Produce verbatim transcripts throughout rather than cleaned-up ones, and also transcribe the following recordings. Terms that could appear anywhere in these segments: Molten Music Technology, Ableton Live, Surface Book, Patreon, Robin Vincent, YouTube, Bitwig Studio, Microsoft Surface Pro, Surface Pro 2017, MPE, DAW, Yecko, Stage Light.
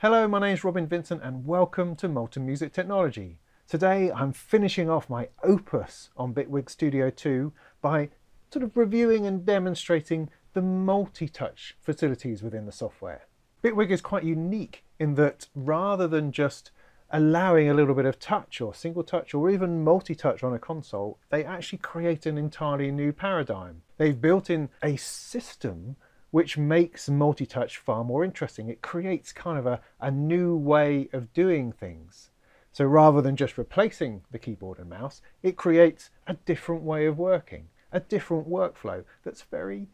Hello, my name is Robin Vincent and welcome to Molten Music Technology. Today I'm finishing off my opus on Bitwig Studio two by sort of reviewing and demonstrating the multi-touch facilities within the software. Bitwig is quite unique in that rather than just allowing a little bit of touch or single touch or even multi-touch on a console, they actually create an entirely new paradigm. They've built in a system which makes multi-touch far more interesting. It creates kind of a, a new way of doing things. So rather than just replacing the keyboard and mouse, it creates a different way of working, a different workflow that's very,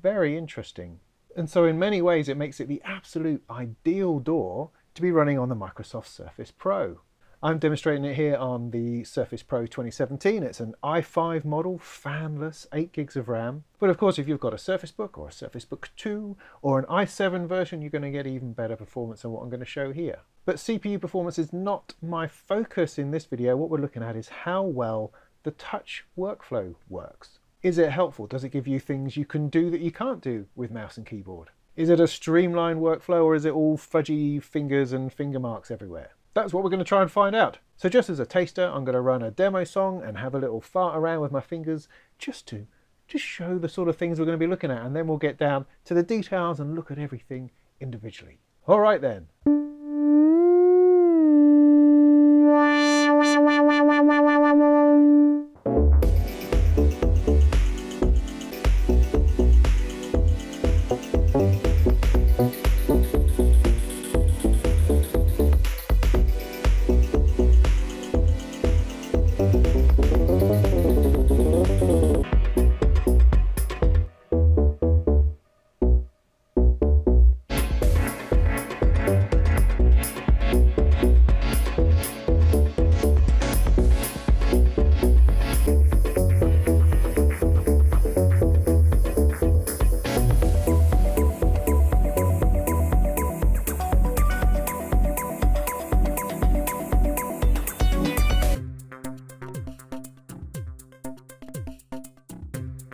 very interesting. And so in many ways, it makes it the absolute ideal door to be running on the Microsoft Surface Pro. I'm demonstrating it here on the Surface Pro twenty seventeen. It's an i five model, fanless, eight gigs of RAM. But of course, if you've got a Surface Book or a Surface Book two or an i seven version, you're going to get even better performance than what I'm going to show here. But C P U performance is not my focus in this video. What we're looking at is how well the touch workflow works. Is it helpful? Does it give you things you can do that you can't do with mouse and keyboard? Is it a streamlined workflow or is it all fudgy fingers and finger marks everywhere? That's what we're going to try and find out. So just as a taster, I'm going to run a demo song and have a little fart around with my fingers just to just show the sort of things we're going to be looking at, and then we'll get down to the details and look at everything individually. All right then.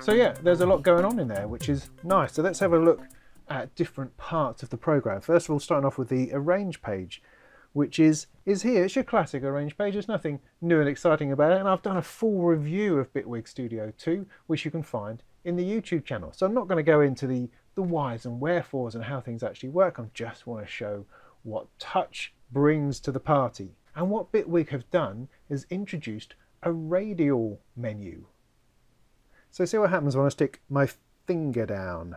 So yeah, there's a lot going on in there, which is nice. So let's have a look at different parts of the program. First of all, starting off with the arrange page, which is, is here. It's your classic arrange page. There's nothing new and exciting about it. And I've done a full review of Bitwig Studio two, which you can find in the YouTube channel. So I'm not going to go into the, the whys and wherefores and how things actually work. I just want to show what touch brings to the party. And what Bitwig have done is introduced a radial menu. So see what happens when I stick my finger down.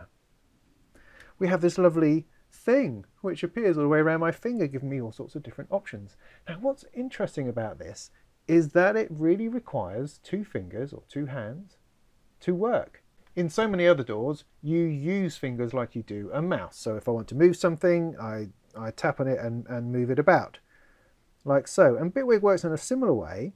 We have this lovely thing which appears all the way around my finger, giving me all sorts of different options. Now what's interesting about this is that it really requires two fingers or two hands to work. In so many other doors, you use fingers like you do a mouse. So if I want to move something, I, I tap on it and, and move it about, like so. And Bitwig works in a similar way,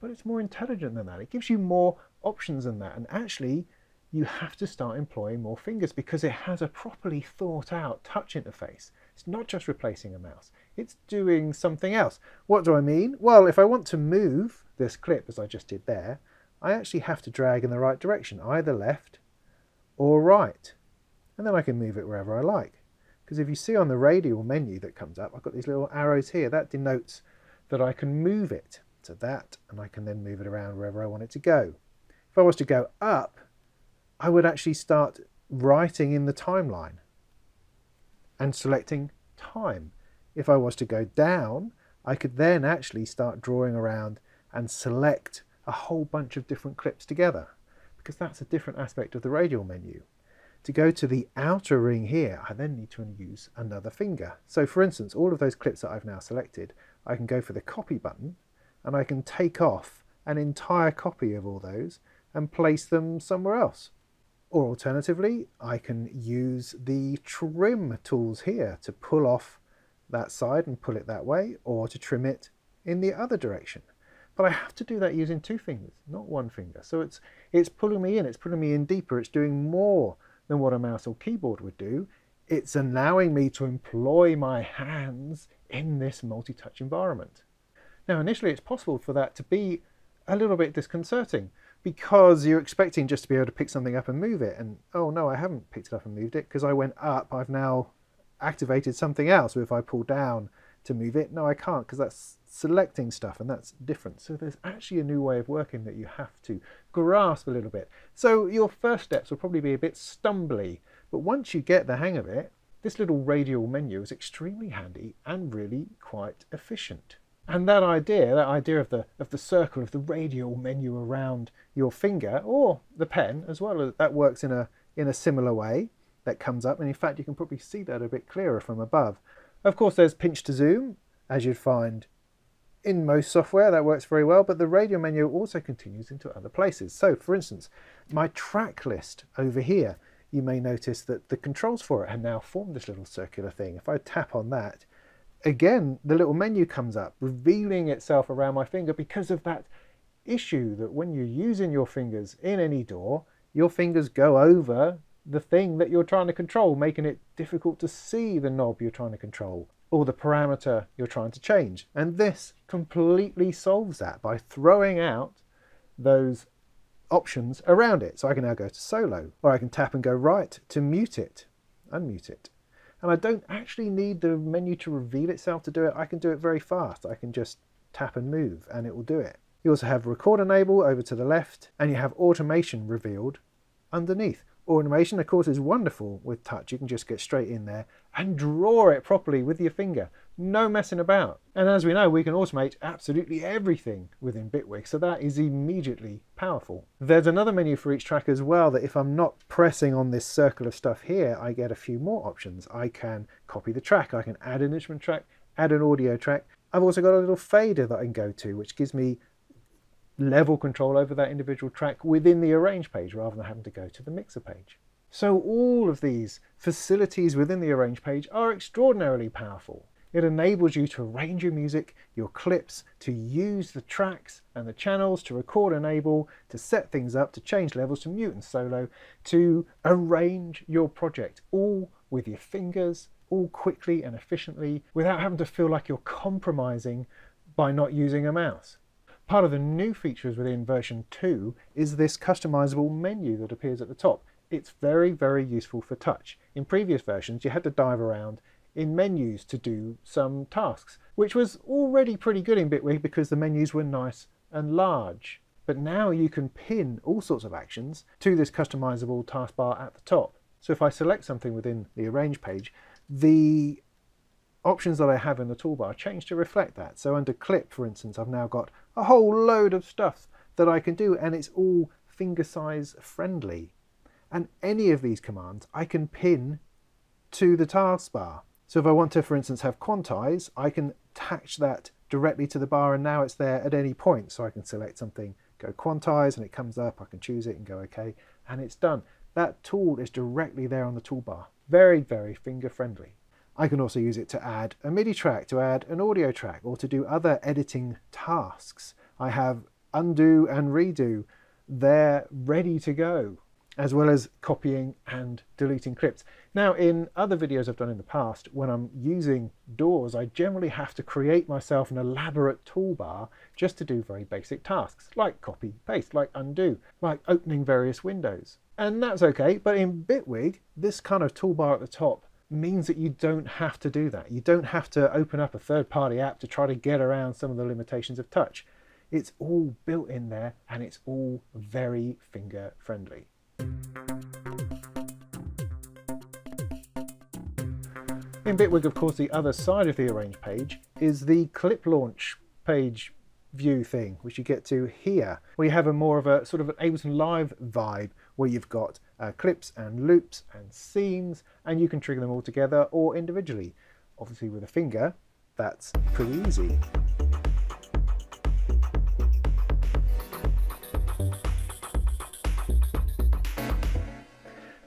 but it's more intelligent than that. It gives you more options than that, and actually you have to start employing more fingers because it has a properly thought out touch interface. It's not just replacing a mouse, it's doing something else. What do I mean? Well, if I want to move this clip as I just did there, I actually have to drag in the right direction, either left or right, and then I can move it wherever I like. Because if you see on the radial menu that comes up, I've got these little arrows here that denotes that I can move it to that, and I can then move it around wherever I want it to go. If I was to go up, I would actually start writing in the timeline and selecting time. If I was to go down, I could then actually start drawing around and select a whole bunch of different clips together, because that's a different aspect of the radial menu. To go to the outer ring here, I then need to use another finger. So for instance, all of those clips that I've now selected, I can go for the copy button and I can take off an entire copy of all those and place them somewhere else. Or alternatively, I can use the trim tools here to pull off that side and pull it that way, or to trim it in the other direction. But I have to do that using two fingers, not one finger. So it's, it's pulling me in, it's pulling me in deeper, it's doing more than what a mouse or keyboard would do. It's allowing me to employ my hands in this multi-touch environment. Now, initially it's possible for that to be a little bit disconcerting, because you're expecting just to be able to pick something up and move it, and oh no, I haven't picked it up and moved it because I went up, I've now activated something else. Or if I pull down to move it, no I can't, because that's selecting stuff and that's different. So there's actually a new way of working that you have to grasp a little bit. So your first steps will probably be a bit stumbly, but once you get the hang of it, this little radial menu is extremely handy and really quite efficient. And that idea, that idea of the of the circle, of the radial menu around your finger or the pen as well, that works in a in a similar way. That comes up, and in fact you can probably see that a bit clearer from above. Of course, there's pinch to zoom, as you'd find in most software. That works very well, but the radial menu also continues into other places. So, for instance, my track list over here, you may notice that the controls for it have now formed this little circular thing. If I tap on that, again, the little menu comes up, revealing itself around my finger, because of that issue that when you're using your fingers in any door, your fingers go over the thing that you're trying to control, making it difficult to see the knob you're trying to control or the parameter you're trying to change. And this completely solves that by throwing out those options around it. So I can now go to solo, or I can tap and go right to mute it, unmute it. And I don't actually need the menu to reveal itself to do it. I can do it very fast. I can just tap and move and it will do it. You also have record enable over to the left, and you have automation revealed underneath. Automation, of course, is wonderful with touch. You can just get straight in there and draw it properly with your finger. No messing about. And as we know, we can automate absolutely everything within Bitwig, so that is immediately powerful. There's another menu for each track as well, that if I'm not pressing on this circle of stuff here, I get a few more options. I can copy the track, I can add an instrument track, add an audio track. I've also got a little fader that I can go to, which gives me level control over that individual track within the arrange page, rather than having to go to the mixer page. So all of these facilities within the arrange page are extraordinarily powerful. It enables you to arrange your music, your clips, to use the tracks and the channels, to record enable, to set things up, to change levels, to mute and solo, to arrange your project, all with your fingers, all quickly and efficiently, without having to feel like you're compromising by not using a mouse. Part of the new features within version two is this customizable menu that appears at the top. It's very, very useful for touch. In previous versions, you had to dive around in menus to do some tasks, which was already pretty good in Bitwig because the menus were nice and large. But now you can pin all sorts of actions to this customizable taskbar at the top. So if I select something within the arrange page, the options that I have in the toolbar change to reflect that. So under clip, for instance, I've now got a whole load of stuff that I can do, and it's all finger size friendly. And any of these commands I can pin to the taskbar. So if I want to, for instance, have quantize, I can attach that directly to the bar, and now it's there at any point. So I can select something, go quantize, and it comes up. I can choose it and go okay, and it's done. That tool is directly there on the toolbar. Very, very finger friendly. I can also use it to add a MIDI track, to add an audio track, or to do other editing tasks. I have undo and redo there ready to go, as well as copying and deleting clips. Now, in other videos I've done in the past, when I'm using doors, I generally have to create myself an elaborate toolbar just to do very basic tasks, like copy, paste, like undo, like opening various windows. And that's okay, but in Bitwig, this kind of toolbar at the top means that you don't have to do that. You don't have to open up a third-party app to try to get around some of the limitations of touch. It's all built in there, and it's all very finger-friendly. In Bitwig, of course, the other side of the arrange page is the clip launch page view thing, which you get to here, where you have a more of a sort of an Ableton Live vibe, where you've got uh, clips and loops and scenes, and you can trigger them all together or individually. Obviously with a finger, that's pretty easy.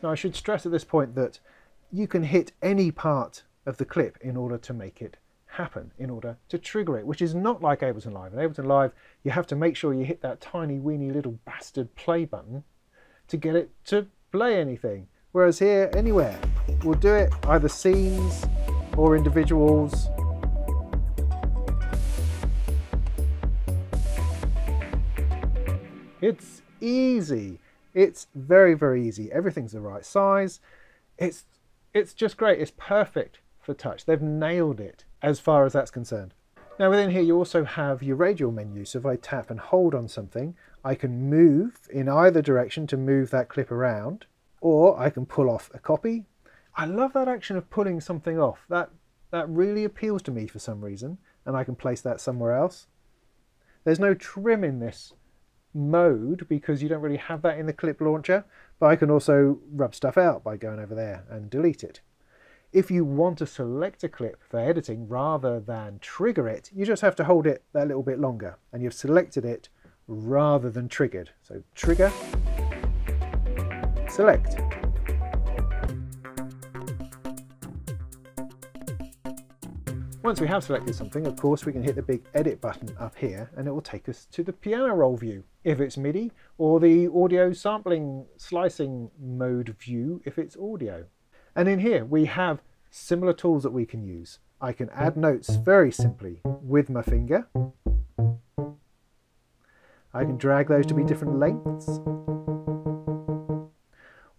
Now, I should stress at this point that you can hit any part of the clip in order to make it happen, in order to trigger it, which is not like Ableton Live. In Ableton Live, you have to make sure you hit that tiny, weeny little bastard play button to get it to play anything. Whereas here, anywhere will do it, either scenes or individuals. It's easy. It's very, very easy. Everything's the right size. It's, it's just great. It's perfect for touch. They've nailed it as far as that's concerned. Now within here, you also have your radial menu. So if I tap and hold on something, I can move in either direction to move that clip around, or I can pull off a copy. I love that action of pulling something off. That, that really appeals to me for some reason, and I can place that somewhere else. There's no trim in this mode because you don't really have that in the clip launcher, but I can also rub stuff out by going over there and delete it. If you want to select a clip for editing rather than trigger it, you just have to hold it that little bit longer, and you've selected it rather than triggered. So trigger, select. Once we have selected something, of course, we can hit the big edit button up here and it will take us to the piano roll view if it's MIDI, or the audio sampling slicing mode view if it's audio. And in here we have similar tools that we can use. I can add notes very simply with my finger. I can drag those to be different lengths,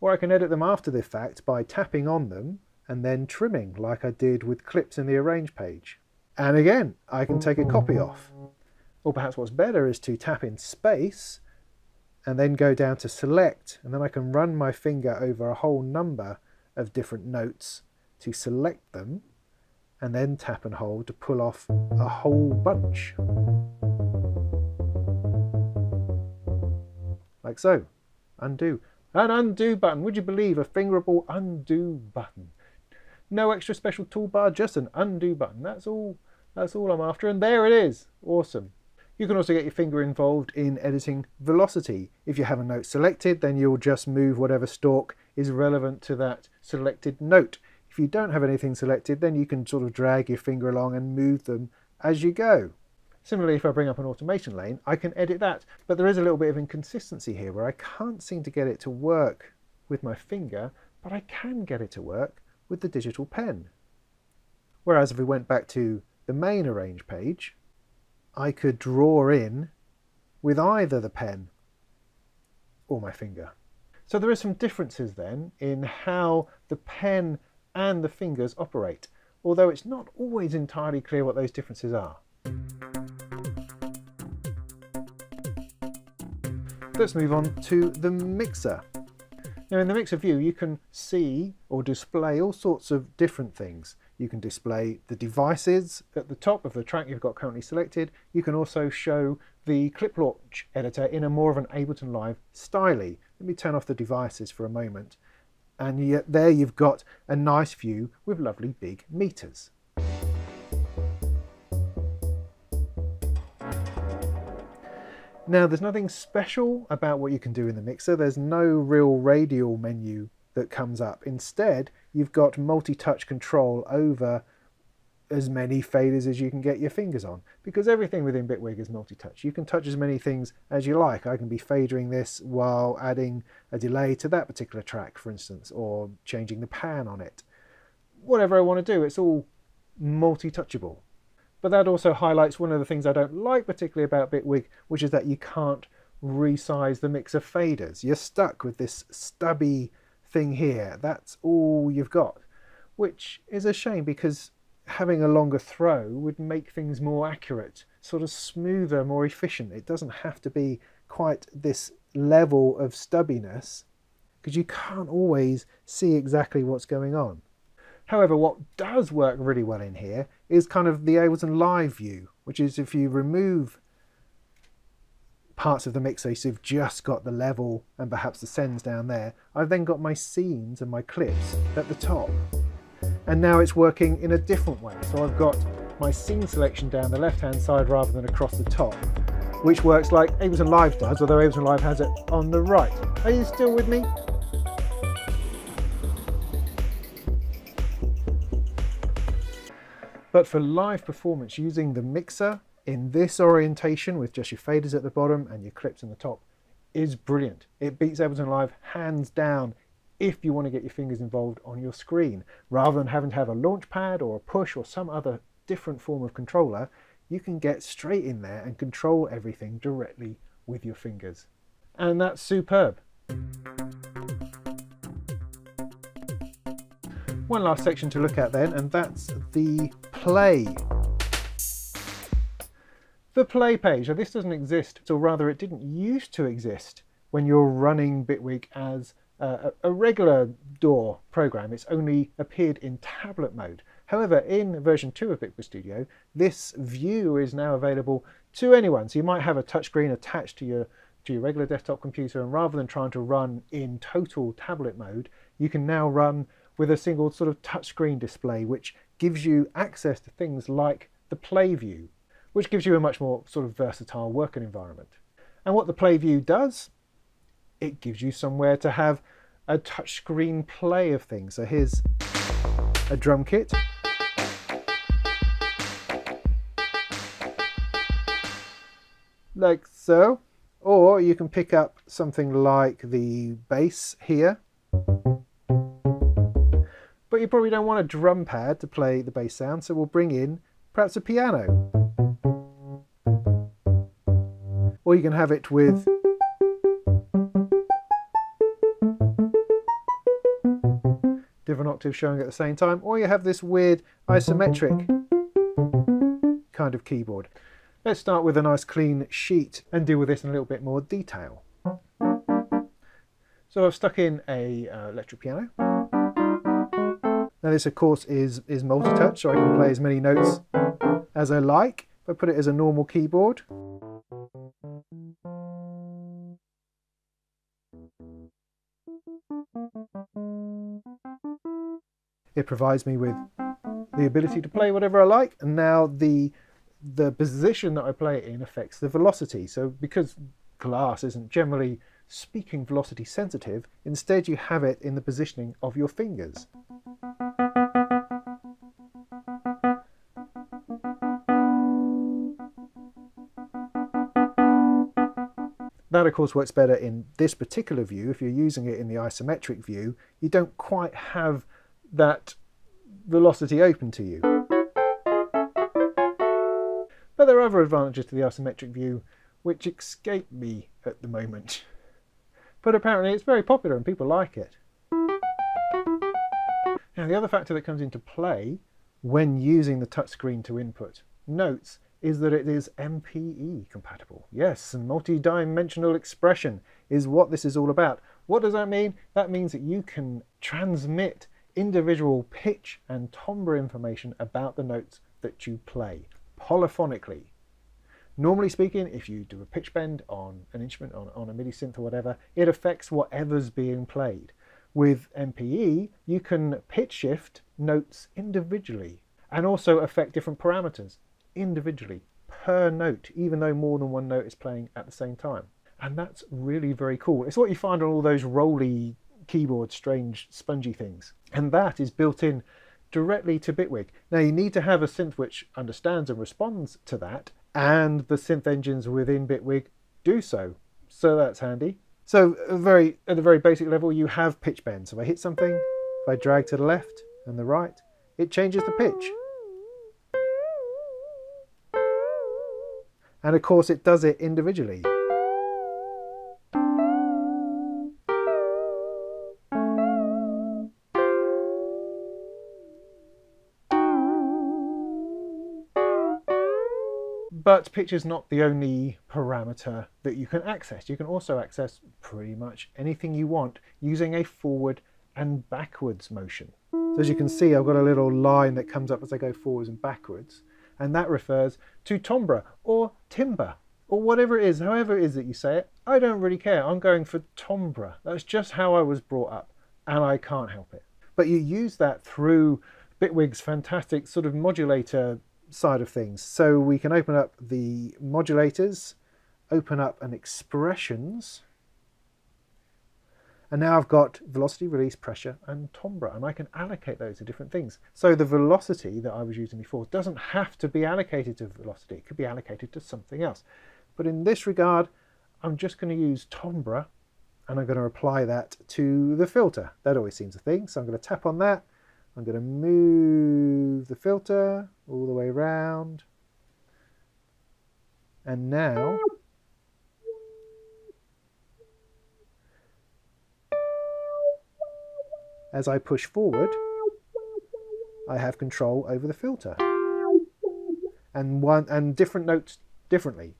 or I can edit them after the fact by tapping on them and then trimming like I did with clips in the arrange page. And again, I can take a copy off. Or perhaps what's better is to tap in space and then go down to select, and then I can run my finger over a whole number of different notes to select them, and then tap and hold to pull off a whole bunch. Like so. Undo. An undo button. Would you believe a fingerable undo button? No extra special toolbar, just an undo button. That's all, that's all I'm after, and there it is. Awesome. You can also get your finger involved in editing velocity. If you have a note selected, then you'll just move whatever stalk is relevant to that selected note. If you don't have anything selected, then you can sort of drag your finger along and move them as you go. Similarly, if I bring up an automation lane, I can edit that, but there is a little bit of inconsistency here where I can't seem to get it to work with my finger, but I can get it to work with the digital pen. Whereas if we went back to the main arrange page, I could draw in with either the pen or my finger. So there are some differences then in how the pen and the fingers operate, although it's not always entirely clear what those differences are. Let's move on to the mixer. Now in the mixer view, you can see or display all sorts of different things. You can display the devices at the top of the track you've got currently selected. You can also show the clip launch editor in a more of an Ableton Live style. Let me turn off the devices for a moment. And yet there you've got a nice view with lovely big meters. Now there's nothing special about what you can do in the mixer. There's no real radial menu that comes up. Instead, you've got multi-touch control over as many faders as you can get your fingers on, because everything within Bitwig is multi-touch. You can touch as many things as you like. I can be fadering this while adding a delay to that particular track, for instance, or changing the pan on it. Whatever I want to do, it's all multi-touchable. But that also highlights one of the things I don't like particularly about Bitwig, which is that you can't resize the mixer faders. You're stuck with this stubby thing here. That's all you've got, which is a shame, because having a longer throw would make things more accurate, sort of smoother, more efficient. It doesn't have to be quite this level of stubbiness, because you can't always see exactly what's going on. However, what does work really well in here is kind of the Ableton Live view, which is if you remove parts of the mixer, so you've just got the level and perhaps the sends down there, I've then got my scenes and my clips at the top. And now it's working in a different way. So I've got my scene selection down the left-hand side rather than across the top, which works like Ableton Live does, although Ableton Live has it on the right. Are you still with me? But for live performance, using the mixer in this orientation with just your faders at the bottom and your clips in the top is brilliant. It beats Ableton Live hands down if you want to get your fingers involved on your screen. Rather than having to have a launch pad or a push or some other different form of controller, you can get straight in there and control everything directly with your fingers. and that's superb. One last section to look at then, and that's the play. The play page. Now this doesn't exist, or rather it didn't used to exist when you're running Bitwig as a, a regular D A W program. It's only appeared in tablet mode. However, in version two of Bitwig Studio, this view is now available to anyone. So you might have a touchscreen attached to your, to your regular desktop computer, and rather than trying to run in total tablet mode, you can now run with a single sort of touchscreen display, which gives you access to things like the play view, which gives you a much more sort of versatile working environment. And what the play view does, it gives you somewhere to have a touchscreen play of things. So here's a drum kit. Like so. Or you can pick up something like the bass here. But you probably don't want a drum pad to play the bass sound, so we'll bring in perhaps a piano. Or you can have it with different octaves showing at the same time, or you have this weird isometric kind of keyboard. Let's start with a nice clean sheet and deal with this in a little bit more detail. So I've stuck in a uh, electric piano. Now this of course is, is multi-touch, so I can play as many notes as I like. If I put it as a normal keyboard, it provides me with the ability to play whatever I like, and now the, the position that I play it in affects the velocity. So because glass isn't generally speaking velocity sensitive, instead you have it in the positioning of your fingers. That of course works better in this particular view. If you're using it in the isometric view, you don't quite have that velocity open to you. But there are other advantages to the isometric view which escape me at the moment. But apparently it's very popular and people like it. Now the other factor that comes into play when using the touchscreen to input notes is that it is M P E compatible. Yes, multi-dimensional expression is what this is all about. What does that mean? That means that you can transmit individual pitch and timbre information about the notes that you play, polyphonically. Normally speaking, if you do a pitch bend on an instrument, on, on a MIDI synth or whatever, it affects whatever's being played. With M P E, you can pitch shift notes individually and also affect different parameters individually, per note, even though more than one note is playing at the same time. And that's really very cool. It's what you find on all those rolly keyboard, strange, spongy things. And that is built in directly to Bitwig. Now you need to have a synth which understands and responds to that, and the synth engines within Bitwig do so. So that's handy. So very, at the very basic level, you have pitch bends. So if I hit something, if I drag to the left and the right, it changes the pitch. And of course it does it individually. But pitch is not the only parameter that you can access. You can also access pretty much anything you want using a forward and backwards motion. So as you can see, I've got a little line that comes up as I go forwards and backwards. And that refers to timbre or timbre or whatever it is, however it is that you say it. I don't really care. I'm going for timbre. That's just how I was brought up and I can't help it. But you use that through Bitwig's fantastic sort of modulator side of things. So we can open up the modulators, open up an expressions, and now I've got velocity, release, pressure, and timbre, and I can allocate those to different things. So the velocity that I was using before doesn't have to be allocated to velocity. It could be allocated to something else. But in this regard, I'm just going to use timbre, and I'm going to apply that to the filter. That always seems a thing, so I'm going to tap on that. I'm going to move the filter all the way around. And now As I push forward, I have control over the filter. And one and different notes differently.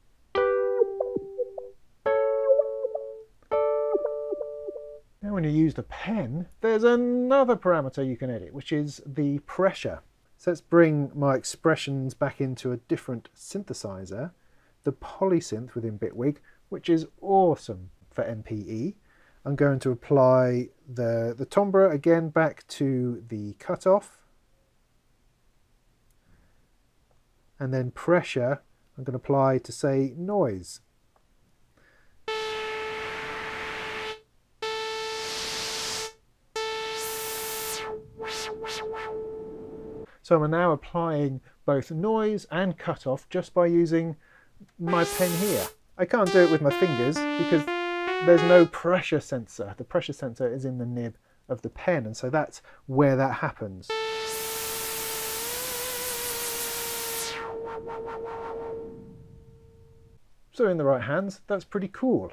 Now when you use the pen, there's another parameter you can edit, which is the pressure. So let's bring my expressions back into a different synthesizer, the Polysynth within Bitwig, which is awesome for M P E. I'm going to apply the, the timbre again back to the cutoff. And then pressure I'm going to apply to, say, noise. So I'm now applying both noise and cutoff just by using my pen here. I can't do it with my fingers because there's no pressure sensor. The pressure sensor is in the nib of the pen, and so that's where that happens. So in the right hands, that's pretty cool.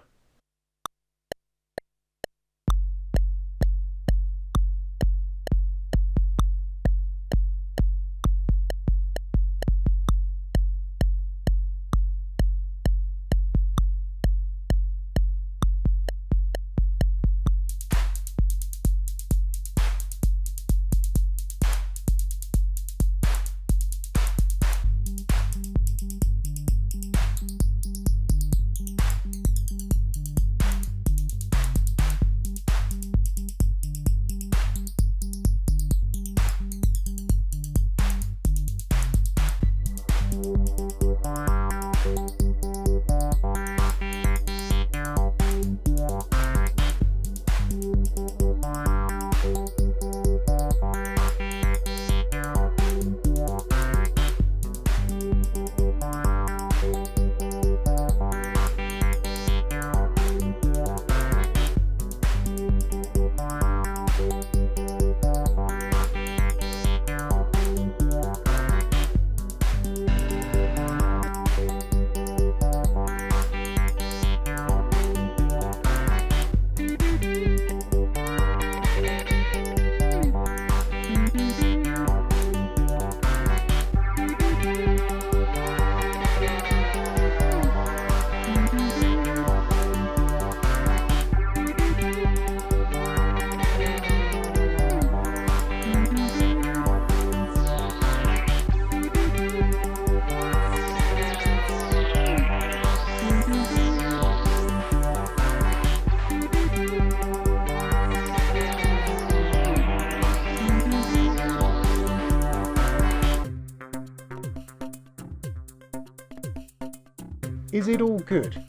Is it all good?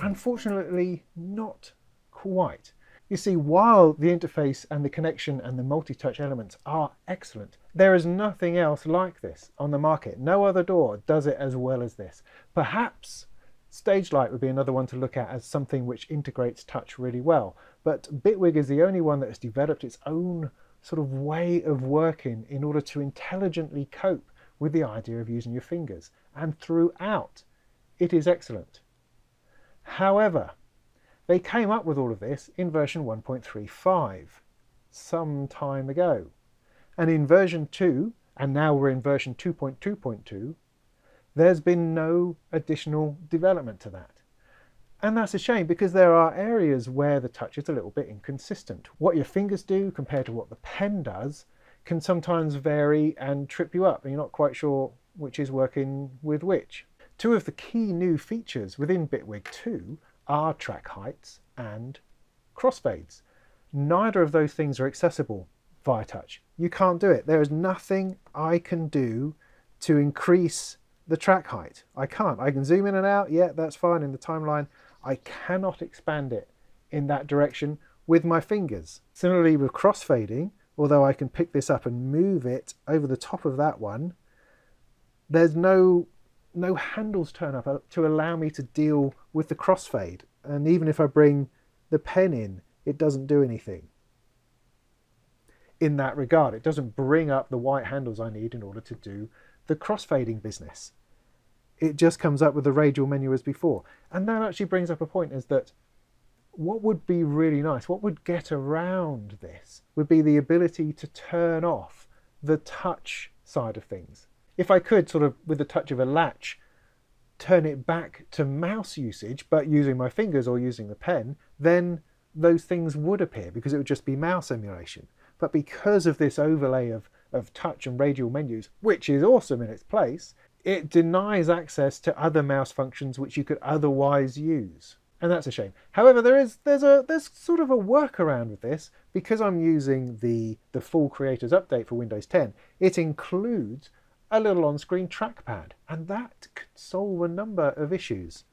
Unfortunately, not quite. You see, while the interface and the connection and the multi-touch elements are excellent, there is nothing else like this on the market. No other door does it as well as this. Perhaps Stage Light would be another one to look at as something which integrates touch really well, but Bitwig is the only one that has developed its own sort of way of working in order to intelligently cope with the idea of using your fingers, and throughout it is excellent. However, they came up with all of this in version one point three five some time ago, and in version two, and now we're in version two point two point two, there's been no additional development to that. And that's a shame, because there are areas where the touch is a little bit inconsistent. What your fingers do compared to what the pen does can sometimes vary and trip you up, and you're not quite sure which is working with which. Two of the key new features within Bitwig two are track heights and crossfades. Neither of those things are accessible via touch. You can't do it. There is nothing I can do to increase the track height. I can't. I can zoom in and out, yeah, that's fine in the timeline. I cannot expand it in that direction with my fingers. Similarly with crossfading, although I can pick this up and move it over the top of that one, there's no, no handles turn up to allow me to deal with the crossfade. And even if I bring the pen in, it doesn't do anything in that regard. It doesn't bring up the white handles I need in order to do the crossfading business. It just comes up with the radial menu as before. And that actually brings up a point, is that what would be really nice, what would get around this, would be the ability to turn off the touch side of things. If I could, sort of with the touch of a latch, turn it back to mouse usage, but using my fingers or using the pen, then those things would appear because it would just be mouse emulation. But because of this overlay of, of touch and radial menus, which is awesome in its place, it denies access to other mouse functions which you could otherwise use. And that's a shame. However, there is there's a there's sort of a workaround with this. Because I'm using the, the full Creators Update for Windows ten, it includes a little on-screen trackpad, and that could solve a number of issues.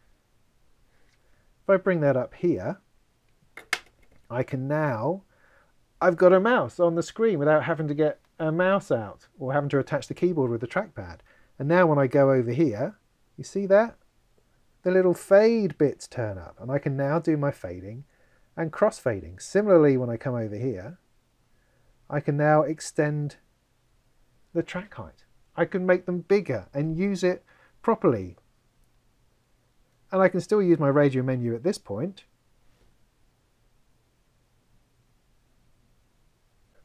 If I bring that up here, I can now, I've got a mouse on the screen without having to get a mouse out or having to attach the keyboard with the trackpad. And now when I go over here, you see that? The little fade bits turn up, and I can now do my fading and crossfading. Similarly, when I come over here, I can now extend the track height. I can make them bigger and use it properly. And I can still use my radio menu at this point.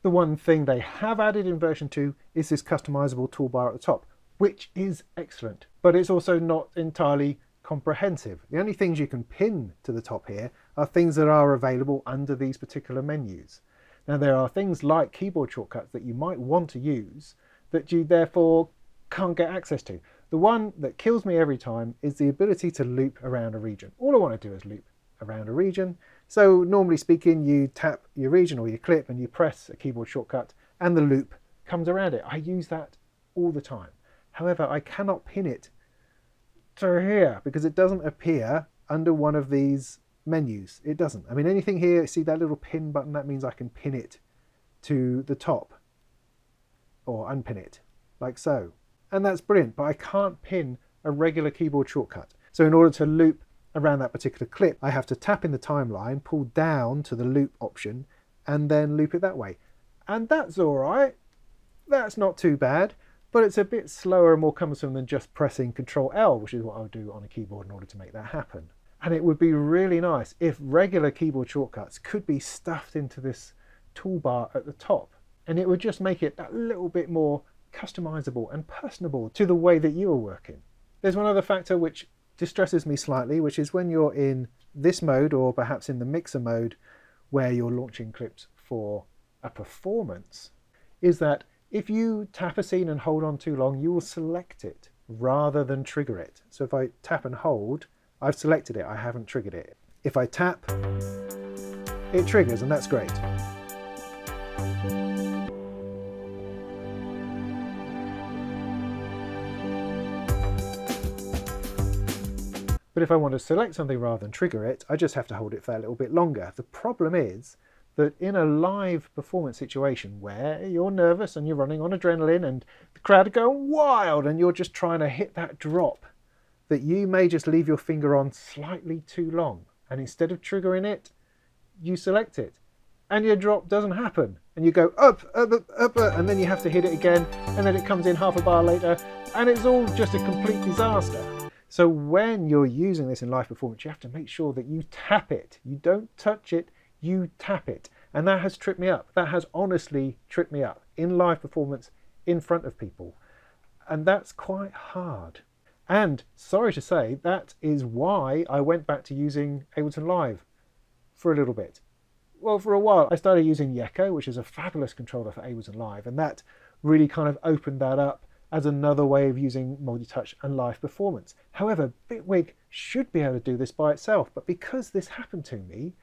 The one thing they have added in version two is this customizable toolbar at the top, which is excellent, but it's also not entirely comprehensive. The only things you can pin to the top here are things that are available under these particular menus. Now, there are things like keyboard shortcuts that you might want to use that you therefore can't get access to. The one that kills me every time is the ability to loop around a region. All I want to do is loop around a region. So normally speaking, you tap your region or your clip and you press a keyboard shortcut and the loop comes around it. I use that all the time. However, I cannot pin it to here because it doesn't appear under one of these menus. It doesn't. I mean, anything here, see that little pin button? That means I can pin it to the top or unpin it, like so. And that's brilliant, but I can't pin a regular keyboard shortcut. So in order to loop around that particular clip, I have to tap in the timeline, pull down to the loop option, and then loop it that way. And that's all right. That's not too bad. But it's a bit slower and more cumbersome than just pressing control L, which is what I would do on a keyboard in order to make that happen. And it would be really nice if regular keyboard shortcuts could be stuffed into this toolbar at the top. And it would just make it that little bit more customizable and personable to the way that you are working. There's one other factor which distresses me slightly, which is when you're in this mode or perhaps in the mixer mode where you're launching clips for a performance, is that if you tap a scene and hold on too long, you will select it rather than trigger it. So if I tap and hold, I've selected it, I haven't triggered it. If I tap, it triggers, and that's great. But if I want to select something rather than trigger it, I just have to hold it for a little bit longer. The problem is that in a live performance situation where you're nervous and you're running on adrenaline and the crowd are going wild and you're just trying to hit that drop, that you may just leave your finger on slightly too long. And instead of triggering it, you select it. And your drop doesn't happen. And you go up, up, up, up, up, and then you have to hit it again. And then it comes in half a bar later. And it's all just a complete disaster. So when you're using this in live performance, you have to make sure that you tap it. You don't touch it. You tap it, and that has tripped me up. That has honestly tripped me up in live performance in front of people, and that's quite hard. And sorry to say, that is why I went back to using Ableton Live for a little bit. Well, for a while I started using Yecko, which is a fabulous controller for Ableton Live, and that really kind of opened that up as another way of using multi-touch and live performance. However, Bitwig should be able to do this by itself, but because this happened to me,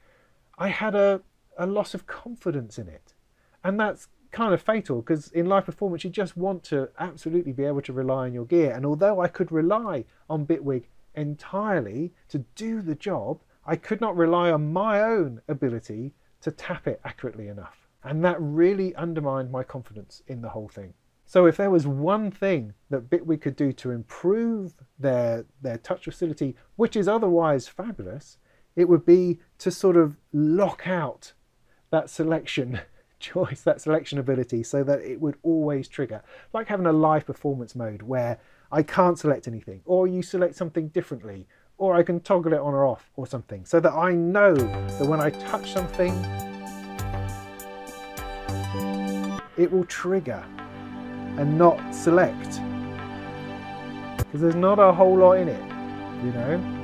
I had a, a loss of confidence in it. And that's kind of fatal, because in live performance, you just want to absolutely be able to rely on your gear. And although I could rely on Bitwig entirely to do the job, I could not rely on my own ability to tap it accurately enough. And that really undermined my confidence in the whole thing. So if there was one thing that Bitwig could do to improve their, their touch facility, which is otherwise fabulous, it would be to sort of lock out that selection choice, that selection ability, so that it would always trigger. Like having a live performance mode where I can't select anything, or you select something differently, or I can toggle it on or off or something, so that I know that when I touch something, it will trigger and not select, because there's not a whole lot in it, you know?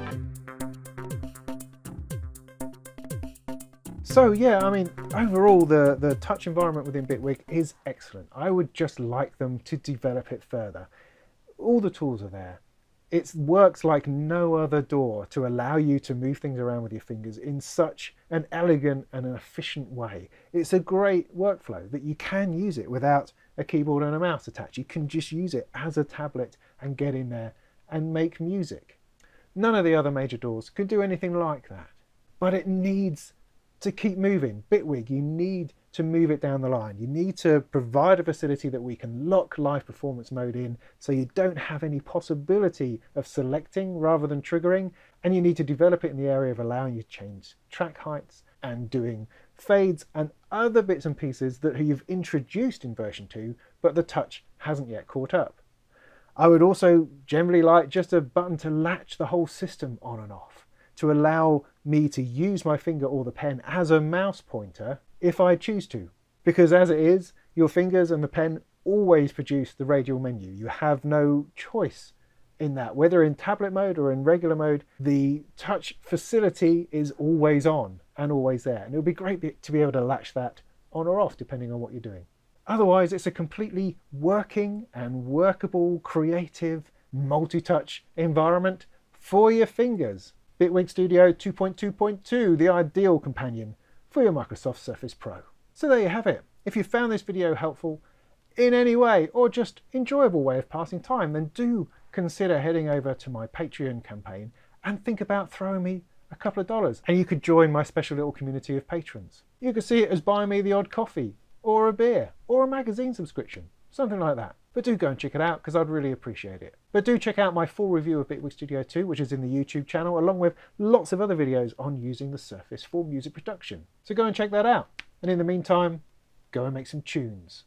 So yeah, I mean, overall the, the touch environment within Bitwig is excellent. I would just like them to develop it further. All the tools are there. It works like no other door to allow you to move things around with your fingers in such an elegant and an efficient way. It's a great workflow that you can use it without a keyboard and a mouse attached. You can just use it as a tablet and get in there and make music. None of the other major doors could do anything like that, but it needs to keep moving. Bitwig, you need to move it down the line. You need to provide a facility that we can lock live performance mode in, so you don't have any possibility of selecting rather than triggering, and you need to develop it in the area of allowing you to change track heights and doing fades and other bits and pieces that you've introduced in version two, but the touch hasn't yet caught up. I would also generally like just a button to latch the whole system on and off, to allow me to use my finger or the pen as a mouse pointer if I choose to. Because as it is, your fingers and the pen always produce the radial menu. You have no choice in that. Whether in tablet mode or in regular mode, the touch facility is always on and always there. And it would be great to be able to latch that on or off depending on what you're doing. Otherwise, it's a completely working and workable, creative, multi-touch environment for your fingers. Bitwig Studio two point two point two, the ideal companion for your Microsoft Surface Pro. So there you have it. If you found this video helpful in any way, or just enjoyable way of passing time, then do consider heading over to my Patreon campaign and think about throwing me a couple of dollars, and you could join my special little community of patrons. You could see it as buying me the odd coffee or a beer or a magazine subscription, something like that. But do go and check it out, because I'd really appreciate it. But do check out my full review of Bitwig Studio two, which is in the YouTube channel, along with lots of other videos on using the Surface for music production. So go and check that out. And in the meantime, go and make some tunes.